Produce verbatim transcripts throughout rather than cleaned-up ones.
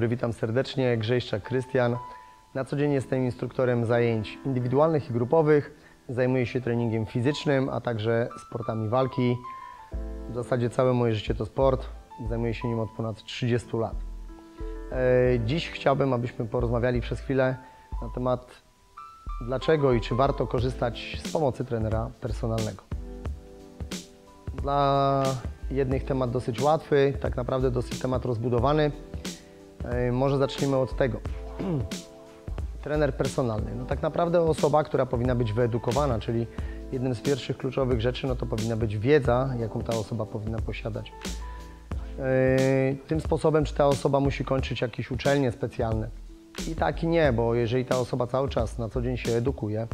dobry, witam serdecznie. Grzejszczak Krystian. Na co dzień jestem instruktorem zajęć indywidualnych i grupowych. Zajmuję się treningiem fizycznym, a także sportami walki. W zasadzie całe moje życie to sport. Zajmuję się nim od ponad trzydziestu lat. Dziś chciałbym, abyśmy porozmawiali przez chwilę na temat dlaczego i czy warto korzystać z pomocy trenera personalnego. Dla jednych temat dosyć łatwy, tak naprawdę dosyć temat rozbudowany. Może zacznijmy od tego. Trener personalny. No tak naprawdę osoba, która powinna być wyedukowana, czyli jednym z pierwszych kluczowych rzeczy no to powinna być wiedza, jaką ta osoba powinna posiadać. Tym sposobem, czy ta osoba musi kończyć jakieś uczelnie specjalne. I tak i nie, bo jeżeli ta osoba cały czas na co dzień się edukuje,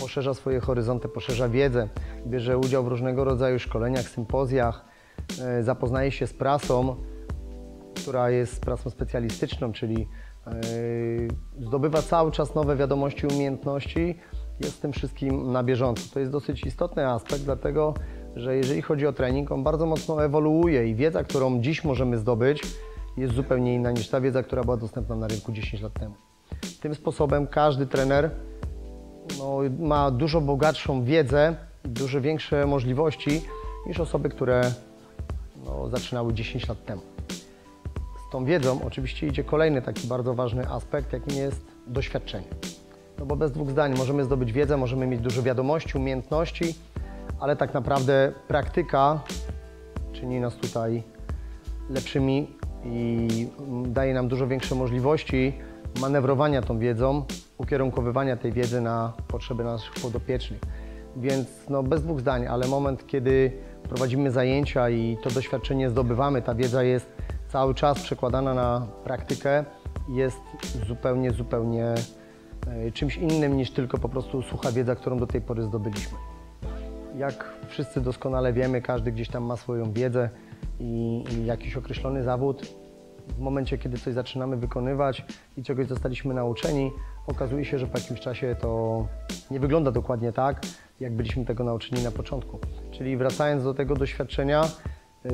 poszerza swoje horyzonty, poszerza wiedzę, bierze udział w różnego rodzaju szkoleniach, sympozjach, zapoznaje się z prasą, która jest prasą specjalistyczną, czyli zdobywa cały czas nowe wiadomości, umiejętności, jest z tym wszystkim na bieżąco. To jest dosyć istotny aspekt, dlatego że jeżeli chodzi o trening, on bardzo mocno ewoluuje i wiedza, którą dziś możemy zdobyć, jest zupełnie inna niż ta wiedza, która była dostępna na rynku dziesięć lat temu. Tym sposobem każdy trener no, ma dużo bogatszą wiedzę, dużo większe możliwości niż osoby, które no, zaczynały dziesięć lat temu. Z tą wiedzą oczywiście idzie kolejny taki bardzo ważny aspekt, jakim jest doświadczenie. No bo bez dwóch zdań możemy zdobyć wiedzę, możemy mieć dużo wiadomości, umiejętności, ale tak naprawdę praktyka czyni nas tutaj lepszymi i daje nam dużo większe możliwości manewrowania tą wiedzą, ukierunkowywania tej wiedzy na potrzeby naszych podopiecznych. Więc no bez dwóch zdań, ale moment, kiedy prowadzimy zajęcia i to doświadczenie zdobywamy, ta wiedza jest cały czas przekładana na praktykę, jest zupełnie, zupełnie czymś innym niż tylko po prostu sucha wiedza, którą do tej pory zdobyliśmy. Jak wszyscy doskonale wiemy, każdy gdzieś tam ma swoją wiedzę i, i jakiś określony zawód. W momencie, kiedy coś zaczynamy wykonywać i czegoś zostaliśmy nauczeni, okazuje się, że po jakimś czasie to nie wygląda dokładnie tak, jak byliśmy tego nauczeni na początku. Czyli wracając do tego doświadczenia, yy,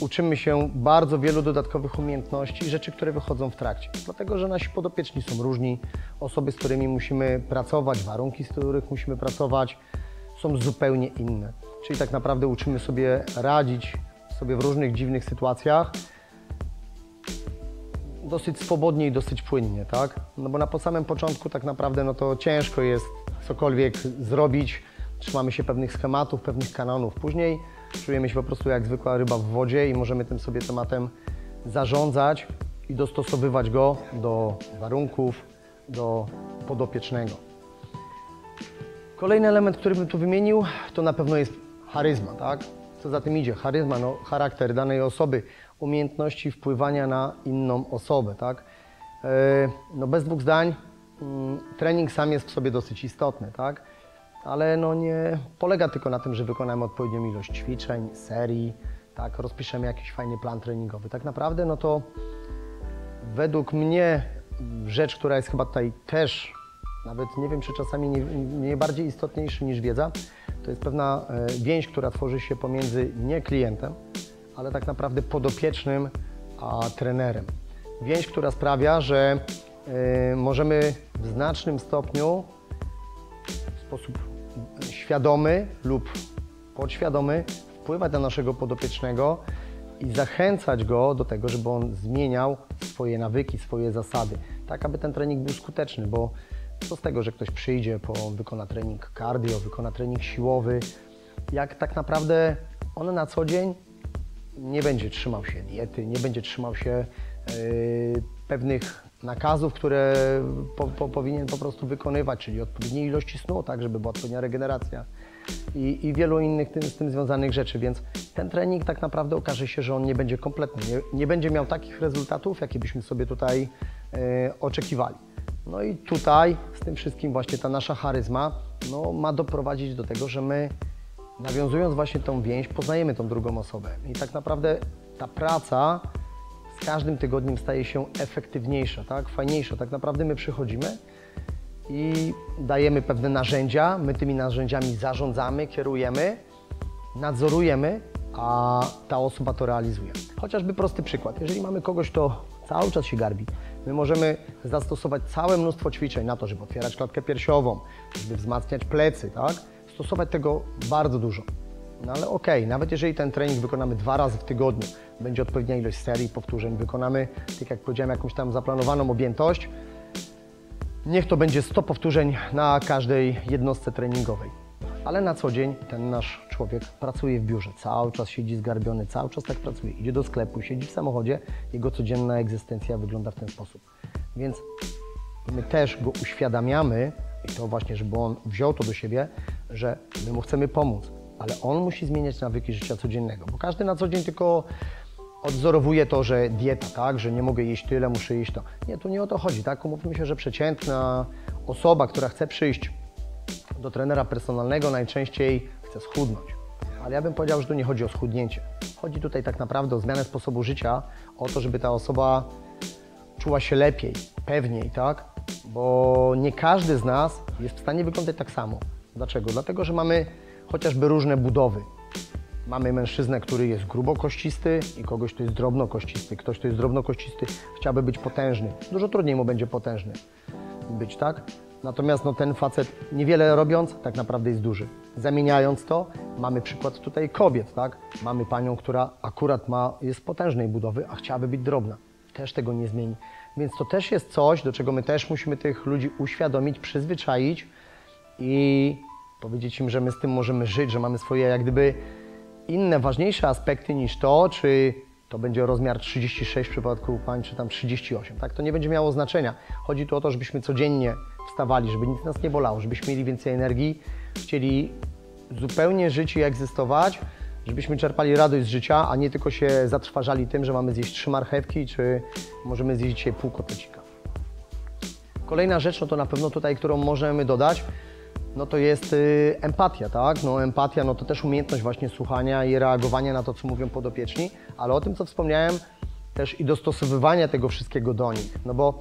uczymy się bardzo wielu dodatkowych umiejętności, rzeczy, które wychodzą w trakcie. Dlatego, że nasi podopieczni są różni, osoby, z którymi musimy pracować, warunki, z których musimy pracować, są zupełnie inne. Czyli tak naprawdę uczymy sobie radzić sobie w różnych dziwnych sytuacjach dosyć swobodnie i dosyć płynnie, tak? No bo na po samym początku tak naprawdę no to ciężko jest cokolwiek zrobić, trzymamy się pewnych schematów, pewnych kanonów. Później czujemy się po prostu jak zwykła ryba w wodzie i możemy tym sobie tematem zarządzać i dostosowywać go do warunków, do podopiecznego. Kolejny element, który bym tu wymienił, to na pewno jest charyzma, tak? Co za tym idzie? Charyzma, no, charakter danej osoby, umiejętności wpływania na inną osobę, tak? Yy, no bez dwóch zdań, yy, trening sam jest w sobie dosyć istotny, tak? Ale no nie polega tylko na tym, że wykonamy odpowiednią ilość ćwiczeń, serii, tak? Rozpiszemy jakiś fajny plan treningowy. Tak naprawdę, no to według mnie rzecz, która jest chyba tutaj też, nawet nie wiem, czy czasami nie, nie bardziej istotniejszy niż wiedza, to jest pewna więź, która tworzy się pomiędzy nie klientem, ale tak naprawdę podopiecznym, a trenerem. Więź, która sprawia, że y, możemy w znacznym stopniu w sposób świadomy lub podświadomy wpływać na naszego podopiecznego i zachęcać go do tego, żeby on zmieniał swoje nawyki, swoje zasady, tak aby ten trening był skuteczny, bo co z tego, że ktoś przyjdzie, po, wykona trening cardio, wykona trening siłowy, jak tak naprawdę on na co dzień nie będzie trzymał się diety, nie będzie trzymał się yy, pewnych nakazów, które po, po, powinien po prostu wykonywać, czyli odpowiedniej ilości snu, tak żeby była odpowiednia regeneracja i, i wielu innych tym, z tym związanych rzeczy, więc ten trening tak naprawdę okaże się, że on nie będzie kompletny, nie, nie będzie miał takich rezultatów, jakie byśmy sobie tutaj yy, oczekiwali. No i tutaj z tym wszystkim właśnie ta nasza charyzma no, ma doprowadzić do tego, że my nawiązując właśnie tą więź, poznajemy tą drugą osobę i tak naprawdę ta praca z każdym tygodniem staje się efektywniejsza, tak? Fajniejsza. Tak naprawdę my przychodzimy i dajemy pewne narzędzia, my tymi narzędziami zarządzamy, kierujemy, nadzorujemy, a ta osoba to realizuje. Chociażby prosty przykład. Jeżeli mamy kogoś, kto cały czas się garbi. My możemy zastosować całe mnóstwo ćwiczeń na to, żeby otwierać klatkę piersiową, żeby wzmacniać plecy, tak? Stosować tego bardzo dużo. No ale okej, okay, nawet jeżeli ten trening wykonamy dwa razy w tygodniu, będzie odpowiednia ilość serii, powtórzeń, wykonamy, tak jak powiedziałem, jakąś tam zaplanowaną objętość, niech to będzie sto powtórzeń na każdej jednostce treningowej. Ale na co dzień ten nasz człowiek pracuje w biurze, cały czas siedzi zgarbiony, cały czas tak pracuje, idzie do sklepu, siedzi w samochodzie, jego codzienna egzystencja wygląda w ten sposób. Więc my też go uświadamiamy, i to właśnie, żeby on wziął to do siebie, że my mu chcemy pomóc, ale on musi zmieniać nawyki życia codziennego, bo każdy na co dzień tylko odwzorowuje to, że dieta, tak, że nie mogę jeść tyle, muszę jeść to. Nie, tu nie o to chodzi, tak, umówmy się, że przeciętna osoba, która chce przyjść do trenera personalnego, najczęściej chce schudnąć. Ale ja bym powiedział, że tu nie chodzi o schudnięcie. Chodzi tutaj tak naprawdę o zmianę sposobu życia, o to, żeby ta osoba czuła się lepiej, pewniej, tak? Bo nie każdy z nas jest w stanie wyglądać tak samo. Dlaczego? Dlatego, że mamy chociażby różne budowy. Mamy mężczyznę, który jest grubokościsty i kogoś, kto jest drobnokościsty. Ktoś, kto jest drobnokościsty, chciałby być potężny. Dużo trudniej mu będzie potężny być, tak? Natomiast no, ten facet, niewiele robiąc, tak naprawdę jest duży. Zamieniając to, mamy przykład tutaj kobiet, tak? Mamy panią, która akurat ma, jest potężnej budowy, a chciałaby być drobna. Też tego nie zmieni. Więc to też jest coś, do czego my też musimy tych ludzi uświadomić, przyzwyczaić i powiedzieć im, że my z tym możemy żyć, że mamy swoje jak gdyby inne, ważniejsze aspekty niż to, czy to będzie rozmiar trzydzieści sześć w przypadku pań, czy tam trzydzieści osiem. Tak? To nie będzie miało znaczenia. Chodzi tu o to, żebyśmy codziennie wstawali, żeby nic nas nie bolało, żebyśmy mieli więcej energii, chcieli zupełnie żyć i egzystować, żebyśmy czerpali radość z życia, a nie tylko się zatrważali tym, że mamy zjeść trzy marchewki, czy możemy zjeść dzisiaj pół kotlecika. Kolejna rzecz, no to na pewno tutaj, którą możemy dodać, no to jest y, empatia, tak? No empatia, no to też umiejętność właśnie słuchania i reagowania na to, co mówią podopieczni, ale o tym, co wspomniałem, też i dostosowywania tego wszystkiego do nich, no bo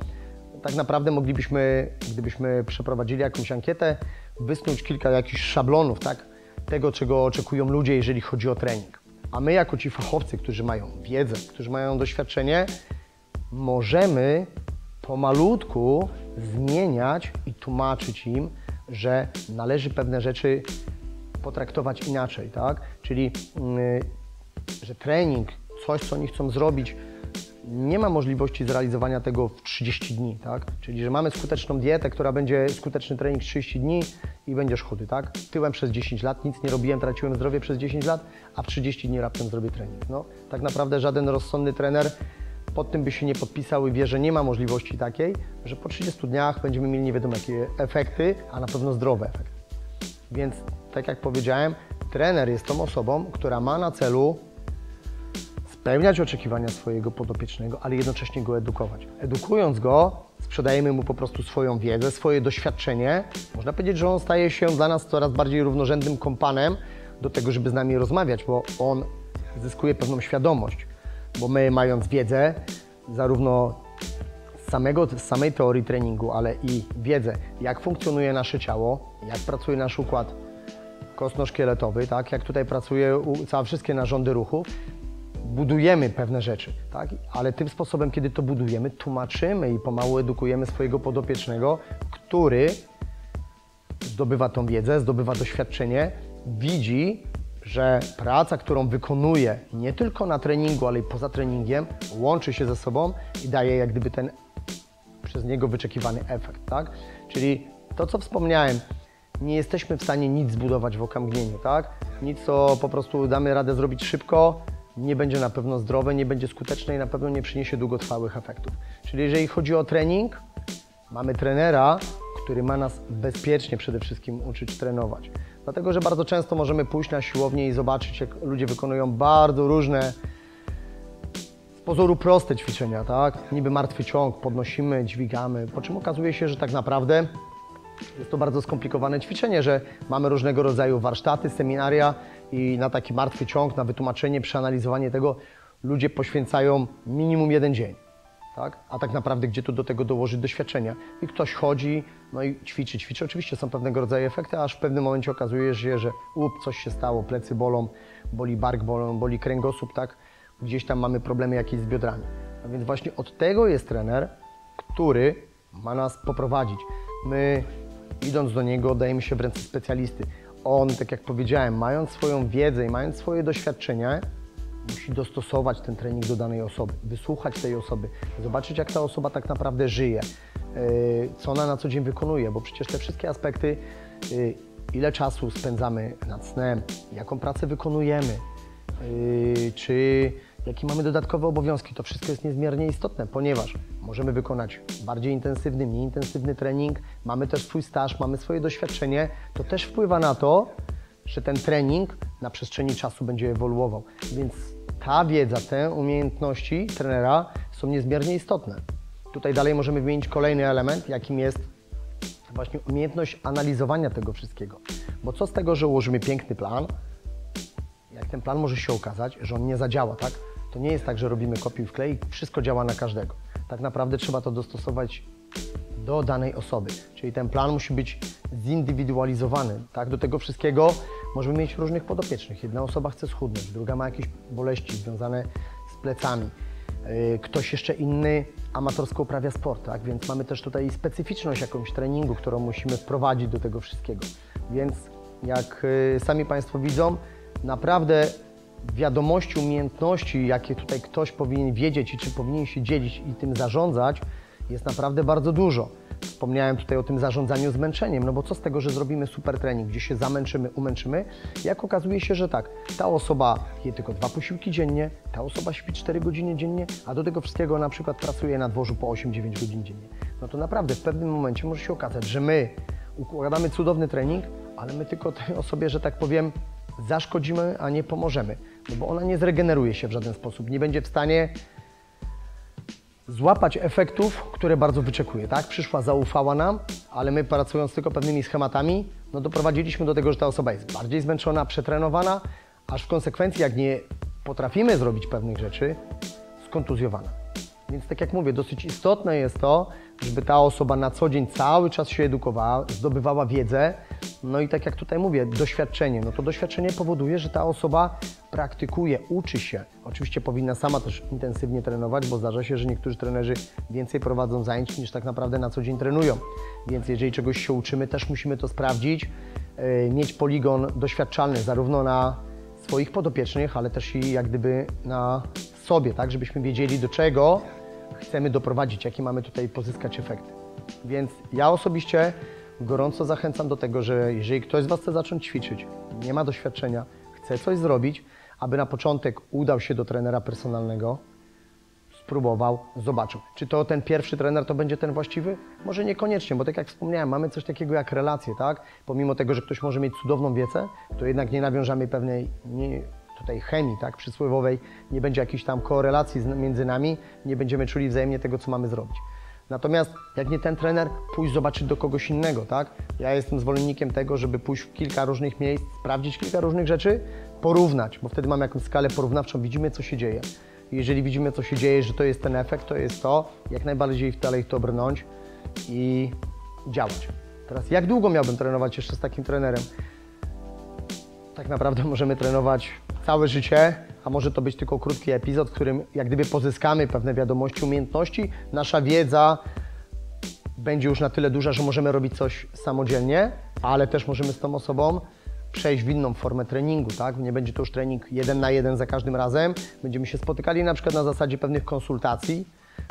tak naprawdę moglibyśmy, gdybyśmy przeprowadzili jakąś ankietę, wysnuć kilka jakichś szablonów, tak? Tego, czego oczekują ludzie, jeżeli chodzi o trening. A my jako ci fachowcy, którzy mają wiedzę, którzy mają doświadczenie, możemy pomalutku zmieniać i tłumaczyć im, że należy pewne rzeczy potraktować inaczej, tak? Czyli yy, że trening, coś, co oni chcą zrobić, nie ma możliwości zrealizowania tego w trzydzieści dni, tak? Czyli, że mamy skuteczną dietę, która będzie skuteczny trening trzydzieści dni i będziesz chudy, tak? Tyłem przez dziesięć lat, nic nie robiłem, traciłem zdrowie przez dziesięć lat, a w trzydzieści dni raptem zrobię trening. No, tak naprawdę żaden rozsądny trener pod tym by się nie podpisał i wie, że nie ma możliwości takiej, że po trzydziestu dniach będziemy mieli nie wiadomo jakie efekty, a na pewno zdrowe efekty. Więc, tak jak powiedziałem, trener jest tą osobą, która ma na celu spełniać oczekiwania swojego podopiecznego, ale jednocześnie go edukować. Edukując go, sprzedajemy mu po prostu swoją wiedzę, swoje doświadczenie. Można powiedzieć, że on staje się dla nas coraz bardziej równorzędnym kompanem do tego, żeby z nami rozmawiać, bo on zyskuje pewną świadomość. Bo my, mając wiedzę, zarówno z, samego, z samej teorii treningu, ale i wiedzę, jak funkcjonuje nasze ciało, jak pracuje nasz układ kostno-szkieletowy, tak? Jak tutaj pracuje całe wszystkie narządy ruchu, budujemy pewne rzeczy, tak? Ale tym sposobem, kiedy to budujemy, tłumaczymy i pomału edukujemy swojego podopiecznego, który zdobywa tą wiedzę, zdobywa doświadczenie, widzi, że praca, którą wykonuje nie tylko na treningu, ale i poza treningiem, łączy się ze sobą i daje jak gdyby ten przez niego wyczekiwany efekt, tak? Czyli to, co wspomniałem, nie jesteśmy w stanie nic zbudować w okamgnieniu, tak? Nic, co po prostu damy radę zrobić szybko, nie będzie na pewno zdrowe, nie będzie skuteczne i na pewno nie przyniesie długotrwałych efektów. Czyli jeżeli chodzi o trening, mamy trenera, który ma nas bezpiecznie przede wszystkim uczyć trenować. Dlatego, że bardzo często możemy pójść na siłownię i zobaczyć, jak ludzie wykonują bardzo różne, z pozoru proste ćwiczenia, tak? Niby martwy ciąg, podnosimy, dźwigamy, po czym okazuje się, że tak naprawdę jest to bardzo skomplikowane ćwiczenie, że mamy różnego rodzaju warsztaty, seminaria i na taki martwy ciąg, na wytłumaczenie, przeanalizowanie tego ludzie poświęcają minimum jeden dzień. Tak? A tak naprawdę gdzie tu do tego dołożyć doświadczenia? I ktoś chodzi, no i ćwiczy, ćwiczy. Oczywiście są pewnego rodzaju efekty, aż w pewnym momencie okazuje się, że up, coś się stało, plecy bolą, boli bark bolą, boli kręgosłup, tak? Gdzieś tam mamy problemy jakieś z biodrami. No więc właśnie od tego jest trener, który ma nas poprowadzić. My, idąc do niego, dajemy się w ręce specjalisty. On, tak jak powiedziałem, mając swoją wiedzę i mając swoje doświadczenia, musi dostosować ten trening do danej osoby, wysłuchać tej osoby, zobaczyć, jak ta osoba tak naprawdę żyje, co ona na co dzień wykonuje, bo przecież te wszystkie aspekty, ile czasu spędzamy nad snem, jaką pracę wykonujemy, czy jakie mamy dodatkowe obowiązki, to wszystko jest niezmiernie istotne, ponieważ możemy wykonać bardziej intensywny, mniej intensywny trening, mamy też swój staż, mamy swoje doświadczenie, to też wpływa na to, że ten trening na przestrzeni czasu będzie ewoluował. Więc ta wiedza, te umiejętności trenera są niezmiernie istotne. Tutaj dalej możemy wymienić kolejny element, jakim jest właśnie umiejętność analizowania tego wszystkiego. Bo co z tego, że ułożymy piękny plan, jak ten plan może się okazać, że on nie zadziała, tak? To nie jest tak, że robimy kopiuj w klej i wszystko działa na każdego. Tak naprawdę trzeba to dostosować do danej osoby, czyli ten plan musi być zindywidualizowany, tak? Do tego wszystkiego możemy mieć różnych podopiecznych. Jedna osoba chce schudnąć, druga ma jakieś boleści związane z plecami. Ktoś jeszcze inny amatorsko uprawia sport, tak? Więc mamy też tutaj specyficzność jakąś treningu, którą musimy wprowadzić do tego wszystkiego. Więc jak sami Państwo widzą, naprawdę wiadomości, umiejętności, jakie tutaj ktoś powinien wiedzieć i czy powinien się dzielić i tym zarządzać, jest naprawdę bardzo dużo. Wspomniałem tutaj o tym zarządzaniu zmęczeniem, no bo co z tego, że zrobimy super trening, gdzie się zamęczymy, umęczymy, jak okazuje się, że tak, ta osoba je tylko dwa posiłki dziennie, ta osoba śpi cztery godziny dziennie, a do tego wszystkiego na przykład pracuje na dworzu po osiem dziewięć godzin dziennie. No to naprawdę w pewnym momencie może się okazać, że my układamy cudowny trening, ale my tylko tej osobie, że tak powiem, zaszkodzimy, a nie pomożemy, no bo ona nie zregeneruje się w żaden sposób, nie będzie w stanie złapać efektów, które bardzo wyczekuje, tak? Przyszła, zaufała nam, ale my pracując tylko pewnymi schematami, no doprowadziliśmy do tego, że ta osoba jest bardziej zmęczona, przetrenowana, aż w konsekwencji, jak nie potrafimy zrobić pewnych rzeczy, skontuzjowana. Więc tak jak mówię, dosyć istotne jest to, żeby ta osoba na co dzień cały czas się edukowała, zdobywała wiedzę, no i tak jak tutaj mówię, doświadczenie, no to doświadczenie powoduje, że ta osoba praktykuje, uczy się. Oczywiście powinna sama też intensywnie trenować, bo zdarza się, że niektórzy trenerzy więcej prowadzą zajęć niż tak naprawdę na co dzień trenują. Więc jeżeli czegoś się uczymy, też musimy to sprawdzić, yy, mieć poligon doświadczalny zarówno na swoich podopiecznych, ale też i jak gdyby na sobie, tak, żebyśmy wiedzieli, do czego chcemy doprowadzić, jakie mamy tutaj pozyskać efekty. Więc ja osobiście gorąco zachęcam do tego, że jeżeli ktoś z Was chce zacząć ćwiczyć, nie ma doświadczenia, chce coś zrobić, aby na początek udał się do trenera personalnego, spróbował, zobaczył. Czy to ten pierwszy trener to będzie ten właściwy? Może niekoniecznie, bo tak jak wspomniałem, mamy coś takiego jak relacje, tak? Pomimo tego, że ktoś może mieć cudowną wiedzę, to jednak nie nawiążemy pewnej nie, tutaj chemii, tak? Przysłowiowej, nie będzie jakiejś tam korelacji między nami, nie będziemy czuli wzajemnie tego, co mamy zrobić. Natomiast jak nie ten trener, pójść zobaczyć do kogoś innego, tak? Ja jestem zwolennikiem tego, żeby pójść w kilka różnych miejsc, sprawdzić kilka różnych rzeczy, porównać, bo wtedy mamy jakąś skalę porównawczą, widzimy, co się dzieje. Jeżeli widzimy, co się dzieje, że to jest ten efekt, to jest to, jak najbardziej dalej w to brnąć i działać. Teraz jak długo miałbym trenować jeszcze z takim trenerem? Tak naprawdę możemy trenować całe życie, a może to być tylko krótki epizod, w którym jak gdyby pozyskamy pewne wiadomości, umiejętności. Nasza wiedza będzie już na tyle duża, że możemy robić coś samodzielnie, ale też możemy z tą osobą przejść w inną formę treningu, tak? Nie będzie to już trening jeden na jeden za każdym razem. Będziemy się spotykali na przykład na zasadzie pewnych konsultacji,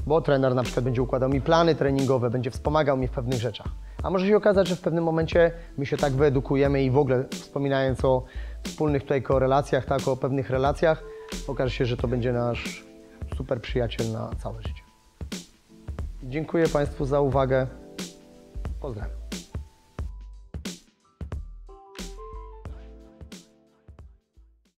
bo trener na przykład będzie układał mi plany treningowe, będzie wspomagał mnie w pewnych rzeczach. A może się okazać, że w pewnym momencie my się tak wyedukujemy i w ogóle wspominając o wspólnych tutaj korelacjach, tak, o pewnych relacjach, okaże się, że to będzie nasz super przyjaciel na całe życie. Dziękuję Państwu za uwagę. Pozdrawiam.